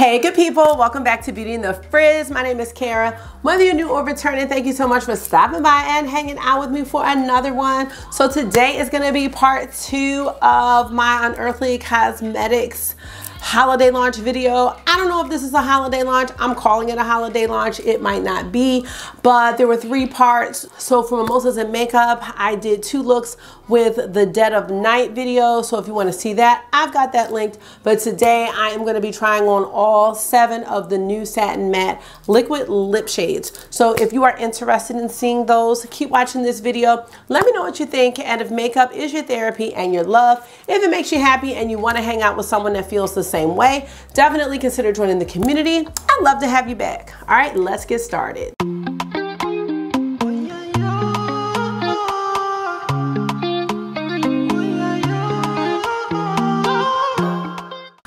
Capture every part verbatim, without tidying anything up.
Hey good people, welcome back to Beauty and the Frizz. My name is Kara. Whether you're new or returning, thank you so much for stopping by and hanging out with me for another one. So today is gonna be part two of my Unearthly Cosmetics holiday launch video. I don't know if this is a holiday launch. I'm calling it a holiday launch. It might not be, but there were three parts. So for Mimosas and Makeup, I did two looks with the Dead of Night video. So if you want to see that, I've got that linked. But today I am going to be trying on all seven of the new Satin Matte Liquid Lip Shades. So if you are interested in seeing those, keep watching this video. Let me know what you think, and if makeup is your therapy and your love, if it makes you happy and you want to hang out with someone that feels the same way, definitely consider joining the community. I'd love to have you back. All right, let's get started.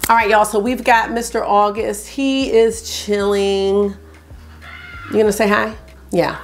All right, y'all, so we've got Mister August. He is chilling. You gonna say hi? Yeah.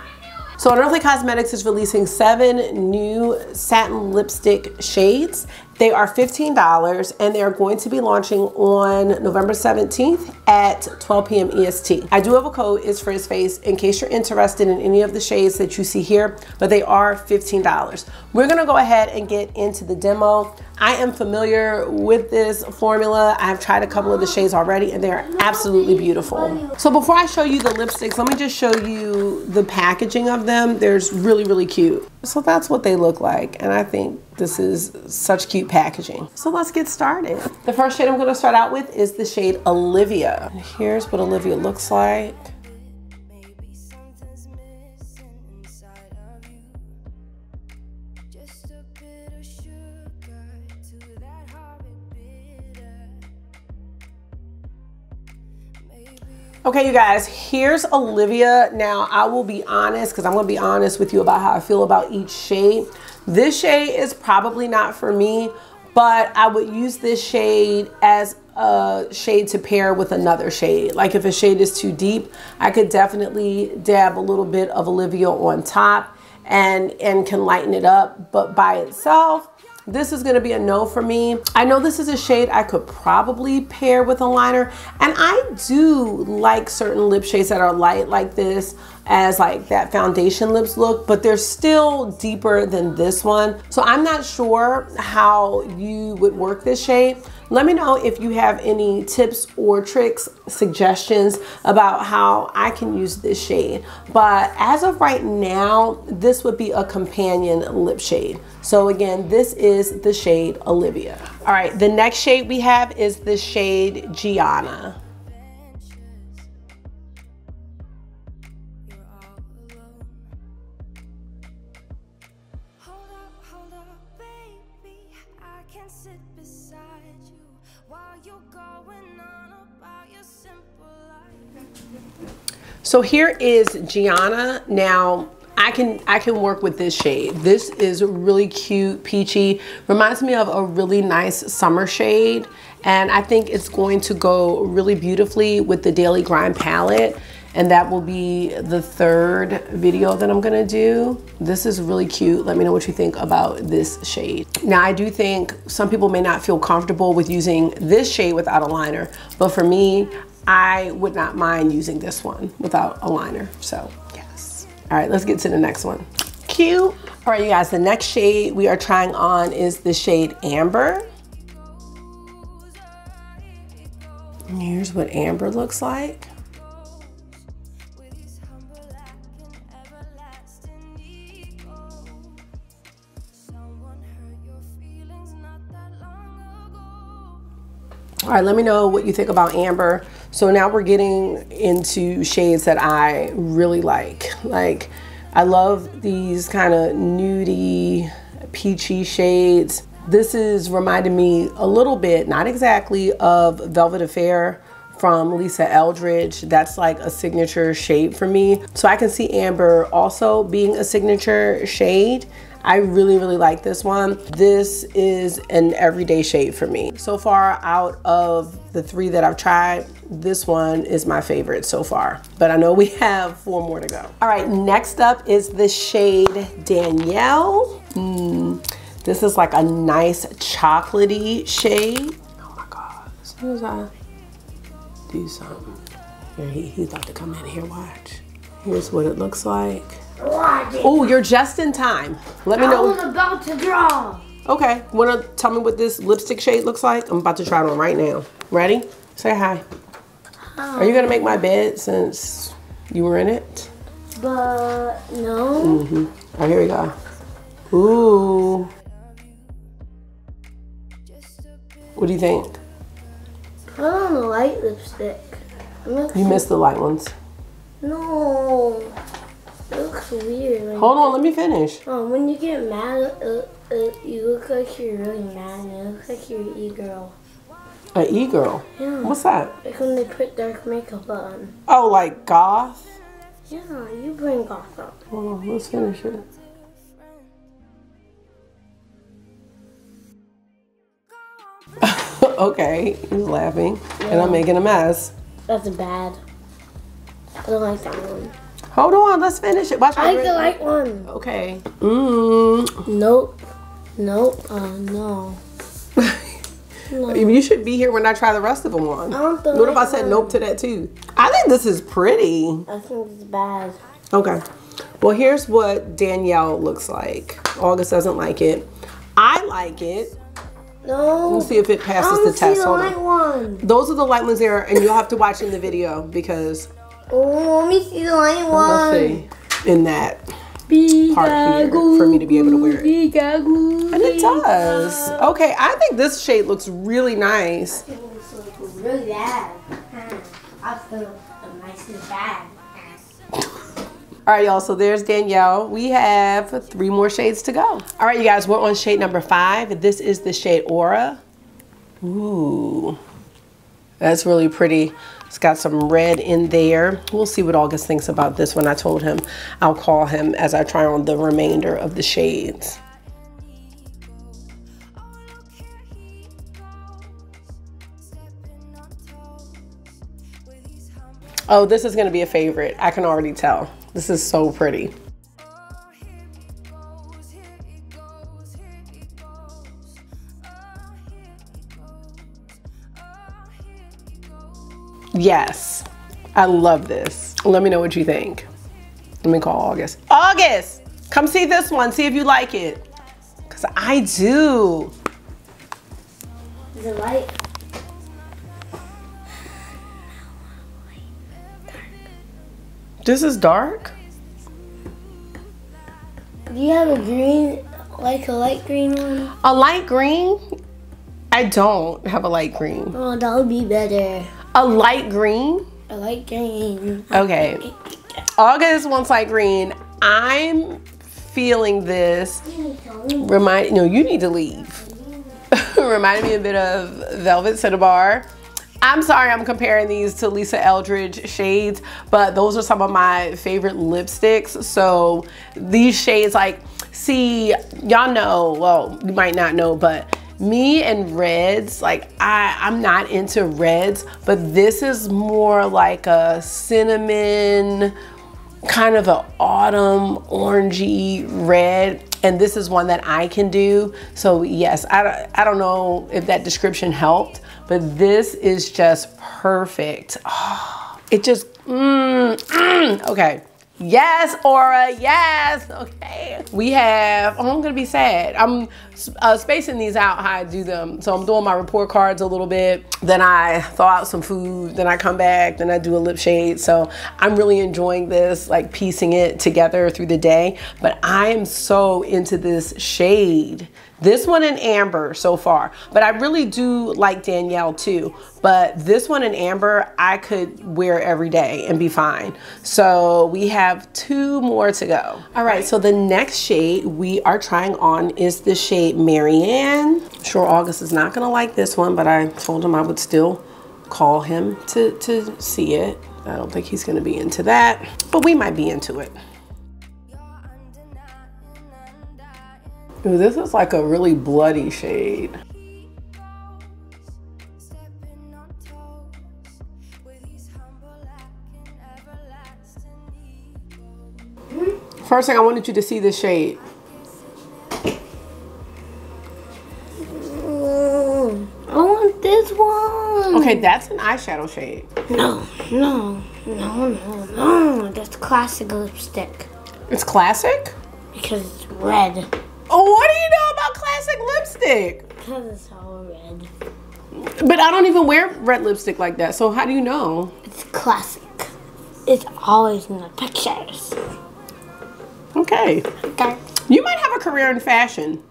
So Unearthly Cosmetics is releasing seven new satin lipstick shades. They are fifteen dollars, and they are going to be launching on November seventeenth at twelve p m E S T. I do have a code, it's FRIZZFACE, in case you're interested in any of the shades that you see here, but they are fifteen dollars. We're gonna go ahead and get into the demo. I am familiar with this formula. I've tried a couple of the shades already, and they are absolutely beautiful. So before I show you the lipsticks, let me just show you the packaging of them. They're really, really cute. So that's what they look like, and I think this is such cute packaging. So let's get started. The first shade I'm gonna start out with is the shade Olivia. Here's what Olivia looks like. Okay, you guys, here's Olivia. Now, I will be honest, because I'm gonna be honest with you about how I feel about each shade. This shade is probably not for me, but I would use this shade as a shade to pair with another shade. Like if a shade is too deep, I could definitely dab a little bit of Olivia on top and, and can lighten it up, but by itself, this is gonna be a no for me. I know this is a shade I could probably pair with a liner, and I do like certain lip shades that are light like this as like that foundation lips look, but they're still deeper than this one. So I'm not sure how you would work this shade. Let me know if you have any tips or tricks, suggestions about how I can use this shade. But as of right now, this would be a companion lip shade. So again, this is the shade Olivia. All right, the next shade we have is the shade Gianna. So here is Gianna. Now I can I can work with this shade. This is really cute, peachy. Reminds me of a really nice summer shade, and I think it's going to go really beautifully with the Daily Grind palette. And that will be the third video that I'm gonna do. This is really cute. Let me know what you think about this shade. Now, I do think some people may not feel comfortable with using this shade without a liner, but for me, I would not mind using this one without a liner, so yes. All right, let's get to the next one. Cute. All right, you guys, the next shade we are trying on is the shade Amber. And here's what Amber looks like. All right, let me know what you think about Amber. So now we're getting into shades that I really like. Like, I love these kind of nudie, peachy shades. This is reminding me a little bit, not exactly, of Velvet Affair from Lisa Eldridge. That's like a signature shade for me. So I can see Amber also being a signature shade. I really, really like this one. This is an everyday shade for me. So far out of the three that I've tried, this one is my favorite so far, but I know we have four more to go. All right, next up is the shade Danielle. Mm, this is like a nice chocolatey shade. Oh my God, as soon as I do something. Here he, he's about to come in here, watch. Here's what it looks like. Oh, you're just in time. Let me know. I was about to draw. Okay, wanna tell me what this lipstick shade looks like? I'm about to try it on right now. Ready? Say hi. Hi. Are you gonna make my bed since you were in it? But no. Mm-hmm. All right, here we go. Ooh. What do you think? I don't know, light lipstick. You missed the light ones. No, it looks weird. Hold on, let me finish. Oh, when you get mad, uh, uh, you look like you're really mad. And it looks like you're an e-girl. An e-girl? Yeah. What's that? Like when they put dark makeup on. Oh, like goth? Yeah, you bring goth up. Hold on, let's finish it. Okay, he's laughing, yeah. And I'm making a mess. That's bad. I don't like that one. Hold on, let's finish it. Watch I like the light one. Okay. Mm. Nope. Nope. Oh, uh, no. No. You should be here when I try the rest of them on. I don't what if I said one. Nope to that too? I think this is pretty. I think it's bad. Okay. Well, here's what Danielle looks like. August doesn't like it. I like it. No. We'll see if it passes the test. Hold on. Those are the light ones there, and you'll have to watch in the video because. Oh, let me see the light one. Let's see. In that part here for me to be able to wear it. And it does. Okay, I think this shade looks really nice. I think it looks really bad. I feel the nicest bag. All right, y'all, so there's Danielle. We have three more shades to go. All right, you guys, we're on shade number five. This is the shade Aura. Ooh, that's really pretty. It's got some red in there. We'll see what August thinks about this one. I told him I'll call him as I try on the remainder of the shades. Oh, this is gonna be a favorite. I can already tell. This is so pretty. Yes, I love this. Let me know what you think. Let me call August. August, come see this one. See if you like it. Cause I do. Is it light? This is dark? Do you have a green, like a light green one? A light green? I don't have a light green. Oh, that would be better. A light green? A light green. Okay. August wants light green. I'm feeling this. Remind, no, you need to leave. Reminded me a bit of Velvet Cinnabar. I'm sorry I'm comparing these to Lisa Eldridge shades, but those are some of my favorite lipsticks. So these shades, like, see, y'all know, well, you might not know, but me and reds, like, I, I'm not into reds, but this is more like a cinnamon, kind of an autumn, orangey red. And this is one that I can do. So yes, I, I don't know if that description helped, but this is just perfect. Oh, it just, mm, mm, okay. Yes, Aura, yes, okay. We have, oh, I'm gonna be sad. I'm uh, spacing these out how I do them. So I'm doing my report cards a little bit, then I thaw out some food, then I come back, then I do a lip shade. So I'm really enjoying this, like piecing it together through the day, but I am so into this shade. This one in amber so far, but I really do like Danielle too. But this one in amber, I could wear every day and be fine. So we have two more to go. All right, so the next shade we are trying on is the shade Marianne. I'm sure August is not gonna like this one, but I told him I would still call him to, to see it. I don't think he's gonna be into that, but we might be into it. Ooh, this is like a really bloody shade. First thing, I wanted you to see this shade. I want this one. Okay, that's an eyeshadow shade. No, no, no, no, no. That's classic lipstick. It's classic? Because it's red. Oh, what do you know about classic lipstick? Because it's all red. But I don't even wear red lipstick like that, so how do you know? It's classic. It's always in the pictures. Okay. Okay. You might have a career in fashion.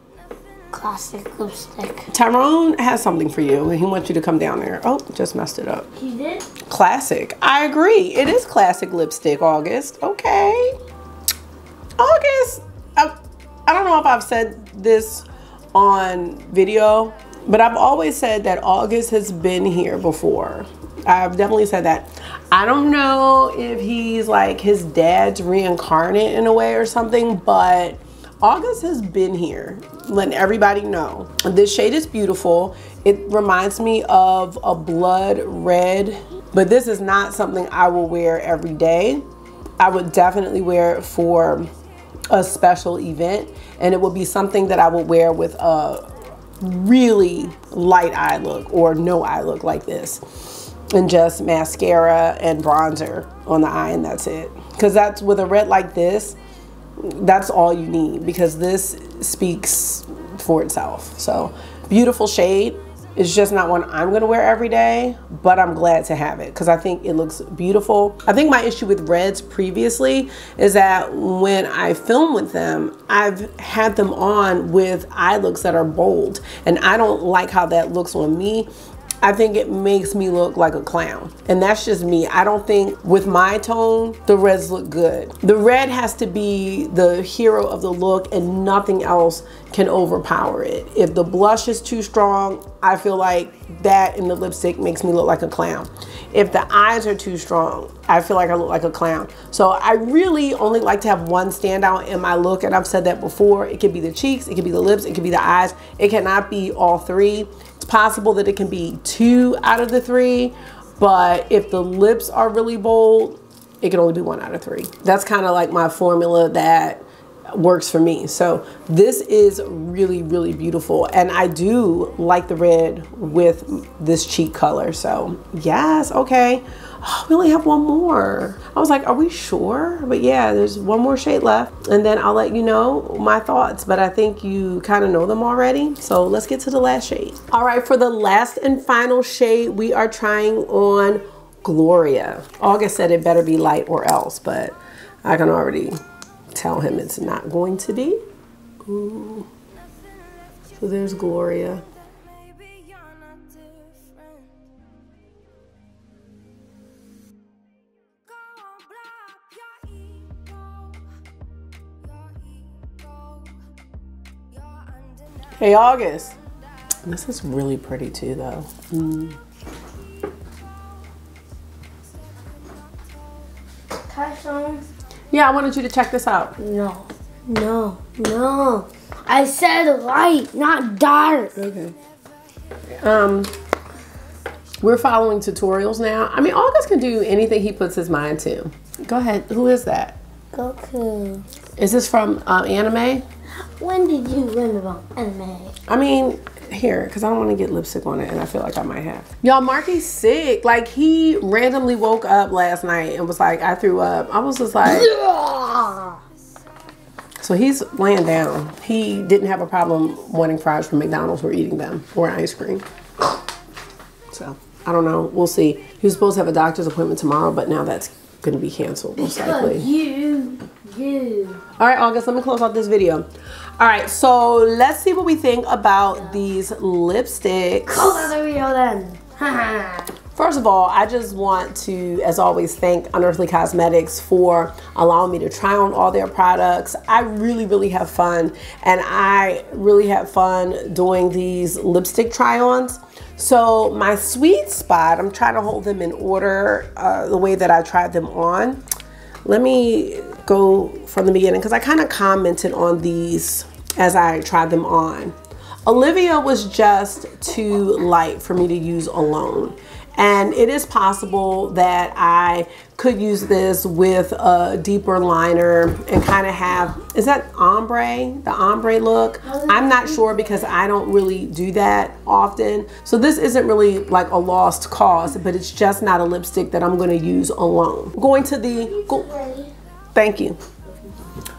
Classic lipstick. Tyrone has something for you, and he wants you to come down there. Oh, just messed it up. He did? Classic. I agree. It is classic lipstick, August. Okay. August. I, I don't know if I've said this on video, but I've always said that August has been here before. I've definitely said that. I don't know if he's like his dad's reincarnate in a way or something, but August has been here, letting everybody know. This shade is beautiful. It reminds me of a blood red, but this is not something I will wear every day. I would definitely wear it for a special event, and it would be something that I would wear with a really light eye look or no eye look like this, and just mascara and bronzer on the eye, and that's it. Because that's with a red like this, that's all you need, because this speaks for itself. So beautiful shade. It's just not one I'm gonna wear every day, but I'm glad to have it because I think it looks beautiful. I think my issue with reds previously is that when I film with them, I've had them on with eye looks that are bold, and I don't like how that looks on me. I think it makes me look like a clown, and that's just me. I don't think with my tone, the reds look good. The red has to be the hero of the look, and nothing else can overpower it. If the blush is too strong, I feel like that and the lipstick makes me look like a clown. If the eyes are too strong, I feel like I look like a clown. So I really only like to have one standout in my look, and I've said that before. It could be the cheeks, it could be the lips, it could be the eyes. It cannot be all three. Possible that it can be two out of the three, but if the lips are really bold, it can only be one out of three. That's kind of like my formula that works for me. So this is really, really beautiful, and I do like the red with this cheek color. So yes, okay. Oh, we only have one more. I was like, are we sure? But yeah, there's one more shade left, and then I'll let you know my thoughts, but I think you kind of know them already. So let's get to the last shade. All right, for the last and final shade, we are trying on Gloria. August said it better be light or else, but I can already tell him it's not going to be. Ooh. So there's Gloria. Hey, August. This is really pretty too, though. Mm. Tyson. Yeah, I wanted you to check this out. No, no, no. I said light, not dark. Okay. Um, we're following tutorials now. I mean, August can do anything he puts his mind to. Go ahead. Who is that? Goku. Is this from uh, anime? When did you learn about anime? I mean, here, because I don't want to get lipstick on it, and I feel like I might have. Y'all, Marky's sick. Like, he randomly woke up last night and was like, I threw up. I was just like... Yeah. So he's laying down. He didn't have a problem wanting fries from McDonald's or eating them or ice cream. So, I don't know. We'll see. He was supposed to have a doctor's appointment tomorrow, but now that's going to be canceled, most likely. You... You. All right, August, let me close out this video. All right, so let's see what we think about yeah. these lipsticks. Close the video then. First of all, I just want to, as always, thank Unearthly Cosmetics for allowing me to try on all their products. I really, really have fun, and I really have fun doing these lipstick try-ons. So my sweet spot, I'm trying to hold them in order uh, the way that I tried them on. Let me go from the beginning, because I kind of commented on these as I tried them on. Olivia was just too light for me to use alone. And it is possible that I could use this with a deeper liner and kind of have, is that ombre? The ombre look? I'm not sure because I don't really do that often. So this isn't really like a lost cause, but it's just not a lipstick that I'm gonna use alone. Going to the, go, thank you.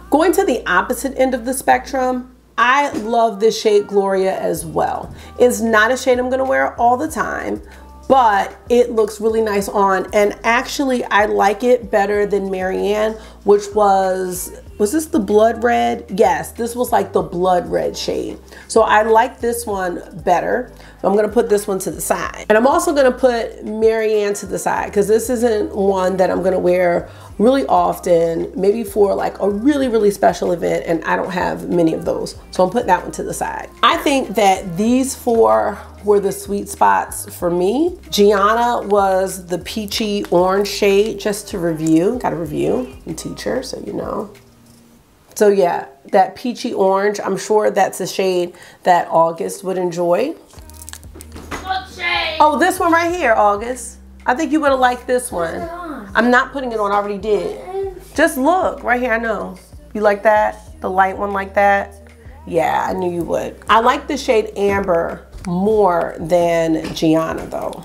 Going to the opposite end of the spectrum, I love this shade Gloria as well. It's not a shade I'm gonna wear all the time, but it looks really nice on, and actually I like it better than Marianne, which was, was this the blood red? Yes, this was like the blood red shade. So I like this one better. So I'm gonna put this one to the side. And I'm also gonna put Marianne to the side because this isn't one that I'm gonna wear really often, maybe for like a really, really special event, and I don't have many of those. So I'm putting that one to the side. I think that these four were the sweet spots for me. Gianna was the peachy orange shade, just to review, gotta review, I'm a teacher, so you know. So yeah, that peachy orange, I'm sure that's a shade that August would enjoy. What shade? Oh, this one right here, August. I think you would have liked this one. I'm not putting it on, I already did. Just look, right here, I know. You like that? The light one like that? Yeah, I knew you would. I like the shade Amber more than Gianna though.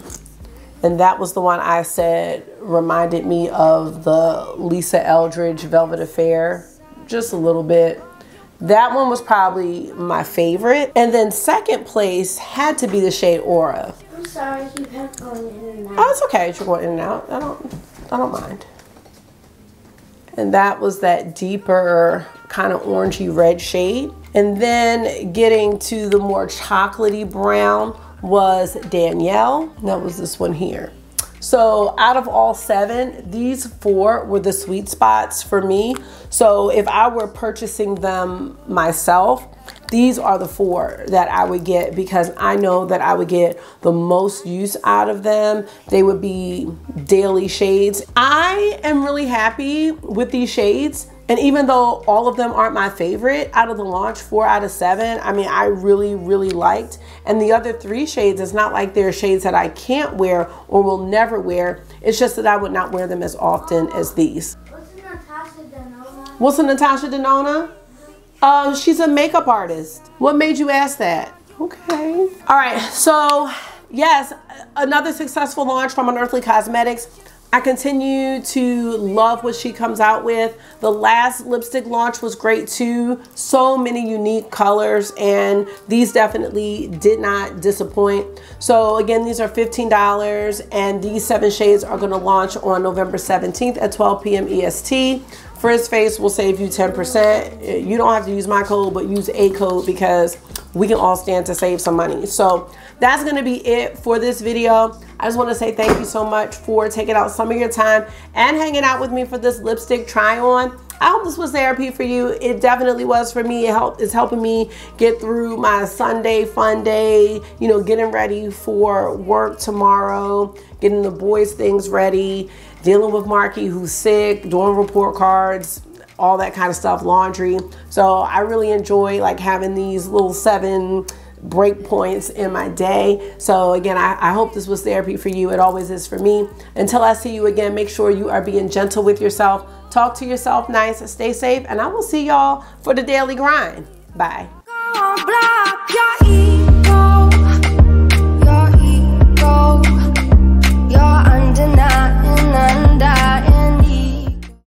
And that was the one I said reminded me of the Lisa Eldridge Velvet Affair, just a little bit. That one was probably my favorite. And then second place had to be the shade Aura. I'm sorry, you kept going in and out. Oh, it's okay if you're going in and out. I don't. I don't mind. And that was that deeper kind of orangey red shade. And then getting to the more chocolatey brown was Danielle. That was this one here. So out of all seven, these four were the sweet spots for me. So if I were purchasing them myself, these are the four that I would get because I know that I would get the most use out of them. They would be daily shades. I am really happy with these shades. And even though all of them aren't my favorite, out of the launch, four out of seven, I mean, I really, really liked. And the other three shades, it's not like they're shades that I can't wear or will never wear. It's just that I would not wear them as often as these. What's a Natasha Denona? What's a Natasha Denona? Um, she's a makeup artist. What made you ask that? Okay. All right, so yes, another successful launch from Unearthly Cosmetics. I continue to love what she comes out with. The last lipstick launch was great too. So many unique colors, and these definitely did not disappoint. So again, these are fifteen dollars, and these seven shades are gonna launch on November seventeenth at twelve p m E S T. FRIZZFACE will save you ten percent. You don't have to use my code, but use a code because we can all stand to save some money. So that's gonna be it for this video. I just wanna say thank you so much for taking out some of your time and hanging out with me for this lipstick try on. I hope this was therapy for you. It definitely was for me. It helped, it's helping me get through my Sunday fun day, you know, getting ready for work tomorrow, getting the boys' things ready, dealing with Marky who's sick, doing report cards, all that kind of stuff, laundry. So I really enjoy like having these little seven break points in my day. So again, I, I hope this was therapy for you. It always is for me. Until I see you again, make sure you are being gentle with yourself. Talk to yourself nice, stay safe, and I will see y'all for the Daily Grind. Bye.